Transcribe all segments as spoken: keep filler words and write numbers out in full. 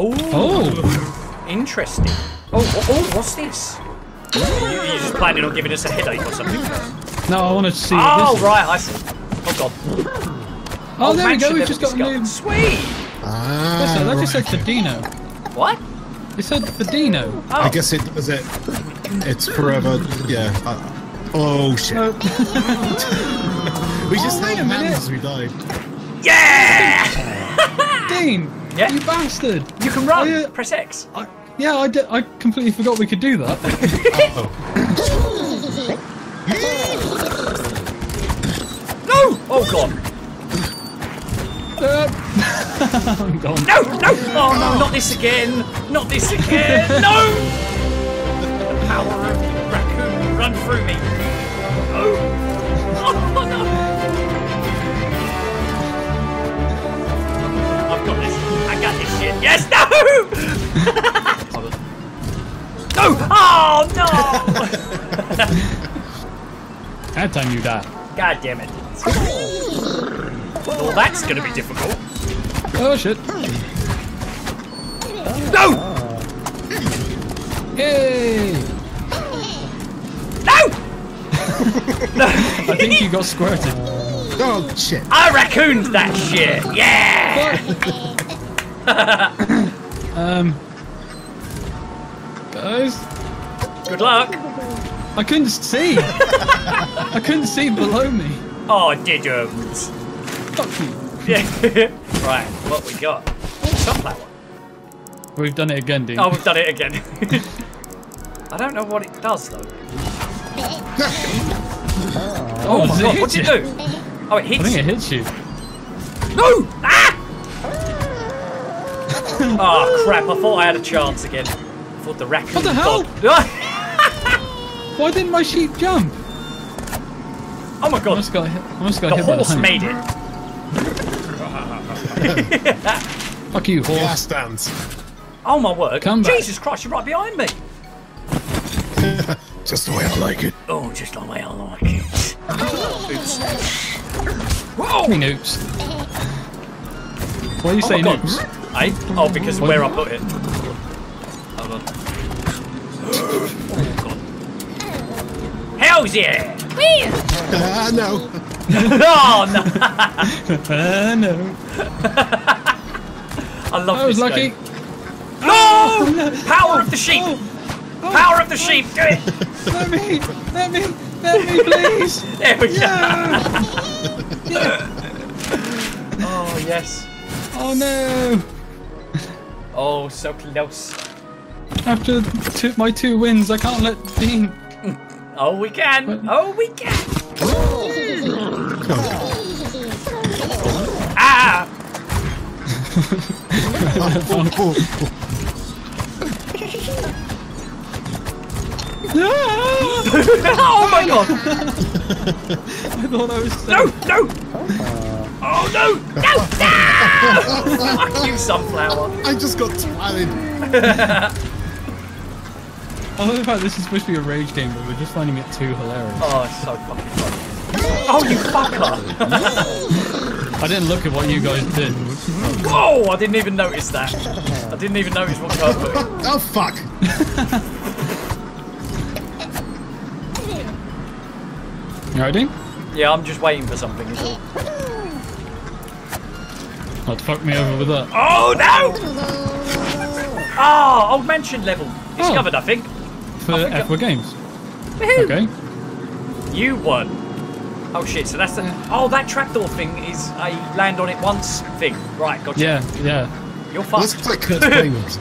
Oh. Oh. Interesting. Oh, oh, oh, what's this? You, you just planning on giving us a headache or something? No, I want to see. Oh, this. Right, I see. Oh, God. Oh, oh there we go, we've just got new... Sweet! Ah, Listen, that right. just said Fedino. What? It said Fedino. Oh. I guess it was it. It's forever, yeah. Uh, oh, shit. Nope. we just oh, wait a minute. As we died. Yeah! Dean! Yeah? You bastard! You can run! I, uh, Press X. I, yeah, I, d I completely forgot we could do that. uh-oh. No! Oh, God. Uh, I'm gone. No! No! Oh, no, not this again! Not this again! No! The power of the raccoon run through me. No! Oh, no! I've got this. I got this shit. Yes! No! No! Oh, no! That time you die. God damn it. Well, that's gonna be difficult. Oh shit! No! Yay! No! No! I think you got squirted. Oh shit! I raccooned that shit. Yeah! um, guys, good luck. I couldn't see. I couldn't see below me. Oh, did you? Fuck you. Yeah. Right, what we got? Sunflower. We've done it again, Dean. Oh, we've done it again. I don't know what it does, though. oh, oh my god, what'd you do? Oh, it hits you. I think it hits you. No! Ah! Oh, crap, I thought I had a chance again. I thought the raccoon... What the hell? Why didn't my sheep jump? Oh my god. I almost got hit, I almost got hit by the horse. The horse made it. Fuck you, horse. Last dance. Oh my word. Come back. Jesus Christ, you're right behind me. Just the way I like it. Oh, just the way I like it. Oops. Whoa! I mean, oops. Why are you oh saying oops? I, oh, because what? Of where I put it. Hold on. Oh, God. Hell's yeah! Ah, uh, no. Oh, no. uh, no. I love I was this lucky. Game. No! Oh, no. Power oh, of the sheep. Oh, oh, Power of the oh. sheep. Do it. Let me. Let me. Let me, please. There we yeah. go. yeah. Oh, yes. Oh, no. Oh, so close. After two, my two wins, I can't let Dean... Oh, we can. What? Oh, we can. Ah! Oh my god! I thought I was safe. No! No! Oh no! No! No! Fuck you, Sunflower! I just got twatted. I love the fact this is supposed to be a rage game, but we're just finding it too hilarious. Oh, it's so fucking funny. Oh, you fucker! I didn't look at what you guys did. Whoa! I didn't even notice that. I didn't even notice what I was doing. Oh, fuck! You ready? Yeah, I'm just waiting for something. I'd fuck me over with that. Oh, no! Oh, old mansion level. Discovered, oh. I think. For F four Games. Okay. You won. Oh shit, so that's the... Oh, that trapdoor thing is a land on it once thing. Right, gotcha. Yeah, yeah. You're fucked. Let's play Kurt's Playmobil.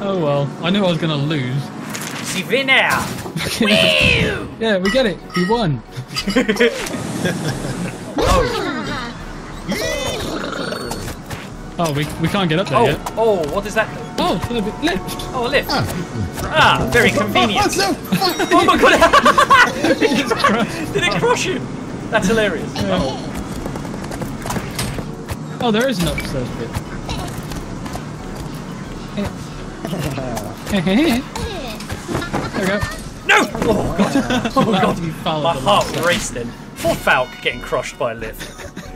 Oh well, I knew I was going to lose. She win now. Yeah, we get it. You won. Oh. Oh, we, we can't get up there oh. yet. Oh, what is that? Oh, a bit lift. Oh, a lift. Oh. Ah, very convenient. Oh, oh, no. Oh my god. Did it crush, did it crush you? That's hilarious. Yeah. Oh. Oh, there is an upstairs bit. There we go. No! Oh god. Oh god. My heart raced then. Poor Falk getting crushed by a lift.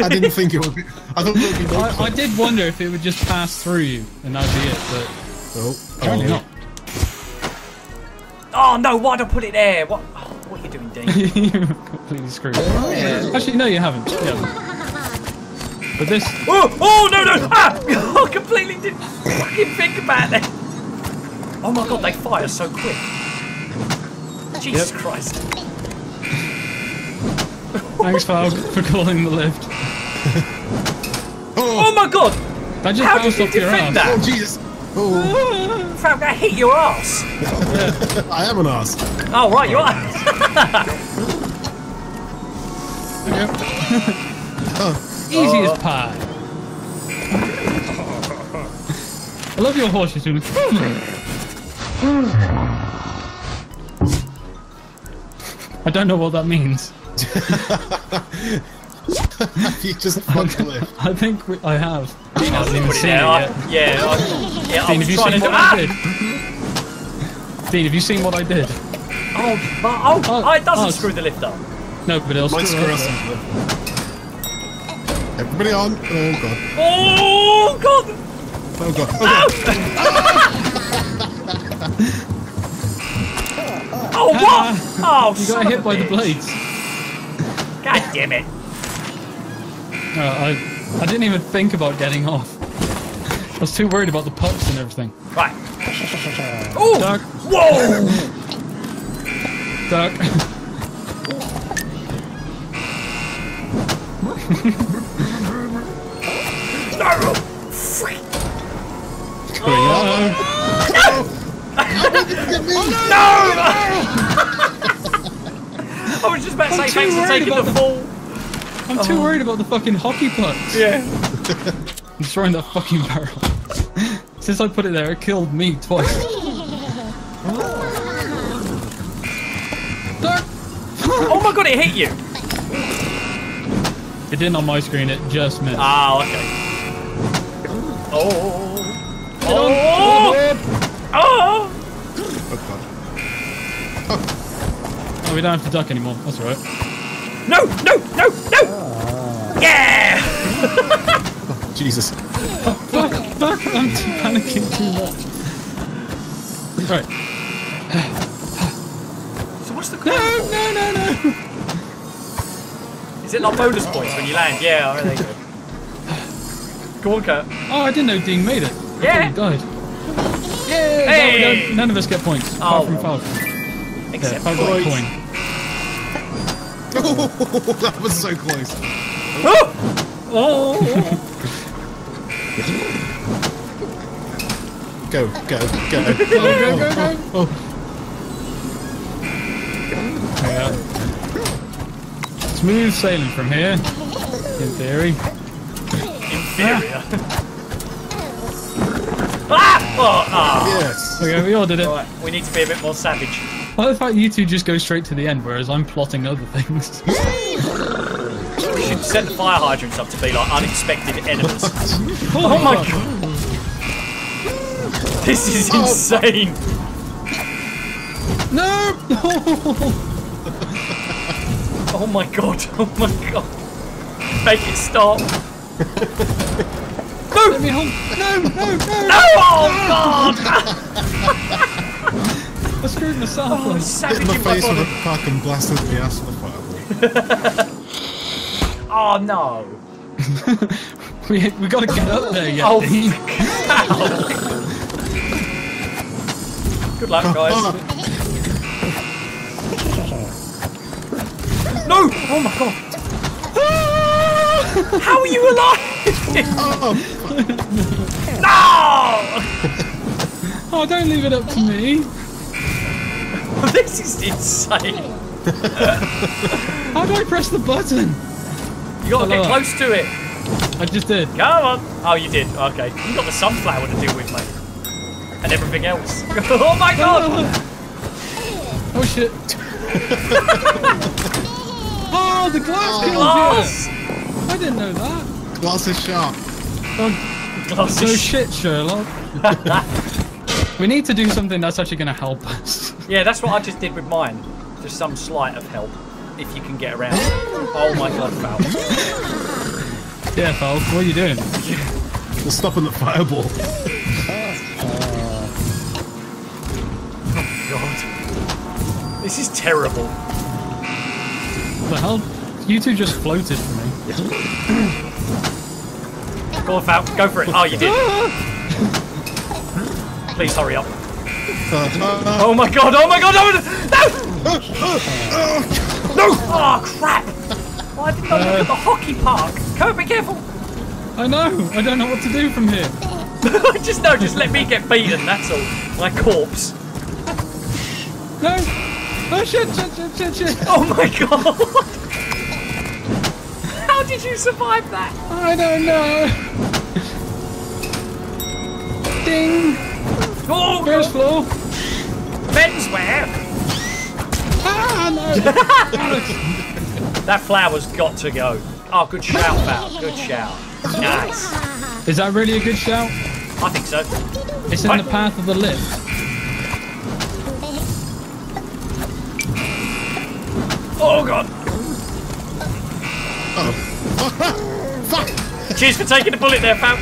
I didn't think it would be. I thought it would be. I, I did wonder if it would just pass through you and that'd be it, but oh, apparently oh. not. Oh no! Why'd I put it there? What? Oh, what are you doing, Dean? You're completely screwed. Oh, yeah. Actually, no, you haven't. You haven't. But this. Oh! Oh no no! Ah! I completely didn't fucking think about that. Oh my god! They fire so quick. Jesus yep. Christ. Thanks, Falk, for calling the lift. oh. oh my god! That just How bounced off your ass. That? Oh Jesus! Oh. Falk, I hit your ass! Yeah. I am an ass. Oh right, you are. There you go. oh. Easy as pie. I love your horses, Dean. I don't know what that means. you just fucked lift. I think we, I have. I haven't even seen it yet. I, yeah, I, yeah. Dean, I have you seen what ah! I did? Dean, have you seen what I did? Oh, but, oh, oh, oh, it doesn't oh, screw the lift up. No, but it'll screw us up. Everybody on! Oh god! Oh god! Oh god! Oh, oh what? Ah, oh, you got hit by bitch. the blades. God damn it! Uh, I I didn't even think about getting off. I was too worried about the pups and everything. Right. Oh! Duck. Whoa! Duck. no! Freak! Oh, oh, no! Oh, no! I was just about to say thanks for taking the fall. I'm too oh. worried about the fucking hockey pucks. Yeah. I'm throwing that fucking barrel. Since I put it there, it killed me twice. oh my god, it hit you! It didn't on my screen, it just missed. Ah, okay. Oh. Oh. Oh. Oh. Oh. Oh, we don't have to duck anymore. That's right. No! No! No! No! Uh, yeah! oh, Jesus. Oh, fuck! Fuck! I'm too panicking too much. Alright. So what's the call? No! No! No! No! Is it like bonus points when you land? Yeah, I think. Go on, Kurt. Oh, I didn't know Dean made it. Yeah! He died. Yeah! Hey! No, none of us get points. Apart oh. from Falk. Except yeah, Falk got a coin. Oh, that was so close. Oh! oh. go, go, go. Oh, go, go, go. Oh, oh, oh. Yeah. Smooth sailing from here, in theory. Inferior. Ah! ah! Oh, oh. Yes. Okay, we all did it. All right, we need to be a bit more savage. I like the fact you two just go straight to the end, whereas I'm plotting other things. We should set the fire hydrants up to be like unexpected enemies. oh, oh my god. god! This is oh. insane! No! oh my god, oh my god. Make it stop! no! Let me home. No, no, no! No! Oh god! I screwed myself. Oh, I hit my face with a pack and blasted the ass with a fireball. oh no! we we gotta get up there, yeah. Oh, Good luck, guys. Oh. no! Oh my god! How are you alive? oh. No! oh, don't leave it up to me. This is insane! How do I press the button? You gotta Hello. get close to it! I just did. Come on! Oh, you did, okay. You got the sunflower to deal with, mate. And everything else. oh my god! Oh, oh shit. oh, the glass kills glass. you! I didn't know that. Glass is sharp. Oh, glass is shit, Sherlock. We need to do something that's actually going to help us. Yeah, that's what I just did with mine. Just some slight of help, if you can get around. Oh my god, Falk. Yeah, Falk, what are you doing? We're stopping the fireball. uh, oh, God. This is terrible. What the hell? You two just floated for me. Go off out. Go for it. Oh, you did. Please hurry up. Oh, my God. Oh, my God. No! No! No! Oh crap! Well, I didn't know uh, look at the hockey park. Come on, be careful! I know! I don't know what to do from here. just no, just let me get beaten, that's all. My corpse. No! Oh shit, shit, shit, shit, shit! Oh my God! How did you survive that? I don't know. Ding! Oh, first floor! Menswear! Ah, no. That flower's got to go. Oh, good shout, Val. Good shout. Nice. Is that really a good shout? I think so. It's in I... the path of the lift. Oh, God. Oh. Fuck. Cheers for taking the bullet there, Val.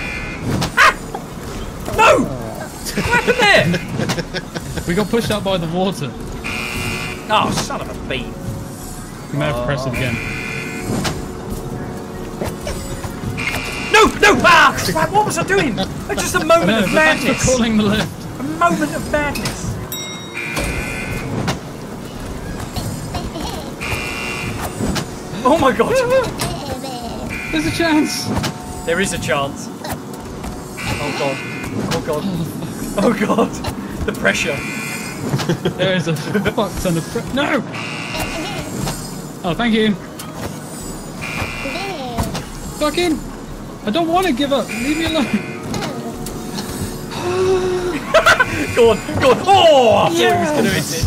Ah! No! What happened there? We got pushed out by the water. Oh, son of a beat. You may have to press it again. No! No! Ah! Crap, what was I doing? It's just a moment know, of madness. Thanks for calling the lift. A moment of madness. Oh my God. There's a chance. There is a chance. Oh God. Oh God. Oh God. The pressure. There is a fuck ton of pressure. No! Oh, thank you. Fucking! I don't want to give up. Leave me alone. Go on, go on. Oh! I thought it was going to hit it.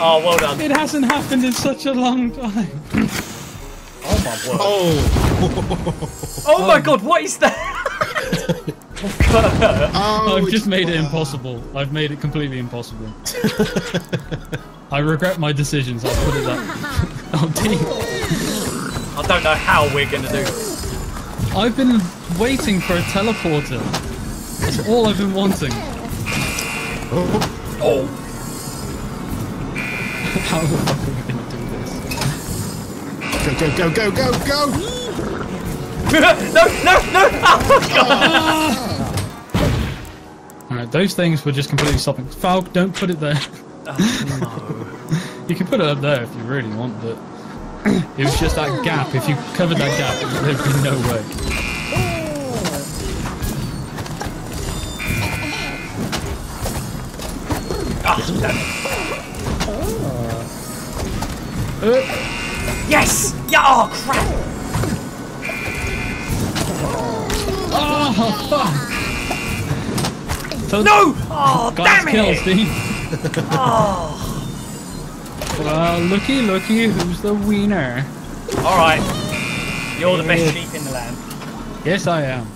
Oh, well done. It hasn't happened in such a long time. Oh my word. Oh, oh um. my God, what is that? Oh, I've just made it impossible. I've made it completely impossible. I regret my decisions, I'll put it that way. Oh, Dean. I don't know how we're going to do this. I've been waiting for a teleporter. It's all I've been wanting. Oh. Oh. How the fuck are we going to do this? Go, go, go, go, go, go! no, no, no! Oh, God! Oh. Alright, those things were just completely stopping. Falk, don't put it there. Oh, no. You can put it up there if you really want, but it was just that gap. If you covered that gap, there'd be no way. Oh, no. uh. Yes! Yeah, oh, crap! Oh, fuck! So no! Oh, damn it! Kills, Dean. Oh. Well, looky, looky, who's the wiener? Alright. You're the best sheep in the land. Yes, I am.